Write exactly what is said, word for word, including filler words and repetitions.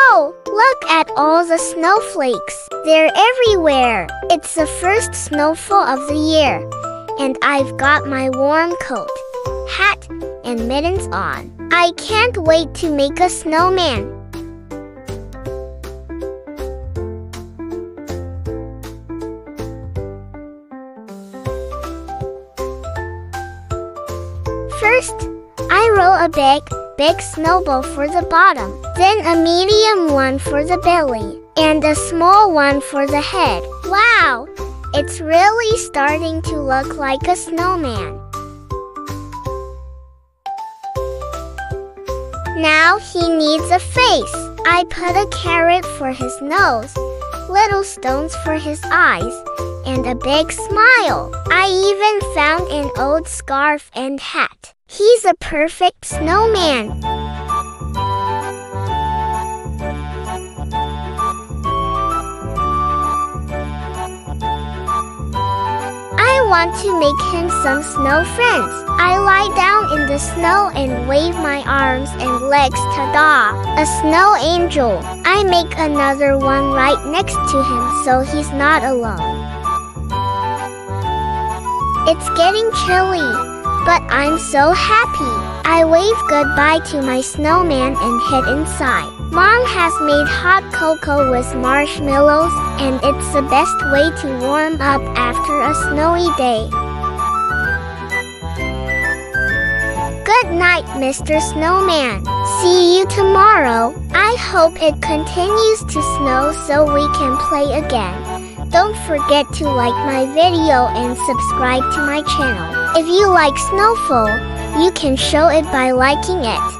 Oh, look at all the snowflakes. They're everywhere. It's the first snowfall of the year, and I've got my warm coat, hat, and mittens on. I can't wait to make a snowman. First, I roll a big, big snowball for the bottom, then a medium one for the belly, and a small one for the head. Wow! It's really starting to look like a snowman. Now he needs a face. I put a carrot for his nose, little stones for his eyes, and a big smile. I even found an old scarf and hat. He's a perfect snowman. I want to make him some snow friends. I lie down in the snow and wave my arms and legs. Ta-da! A snow angel. I make another one right next to him so he's not alone. It's getting chilly, but I'm so happy. I wave goodbye to my snowman and head inside. Mom has made hot cocoa with marshmallows, and it's the best way to warm up after a snowy day. Good night, Mister Snowman. See you tomorrow. I hope it continues to snow so we can play again. Don't forget to like my video and subscribe to my channel. If you like snowfall, you can show it by liking it.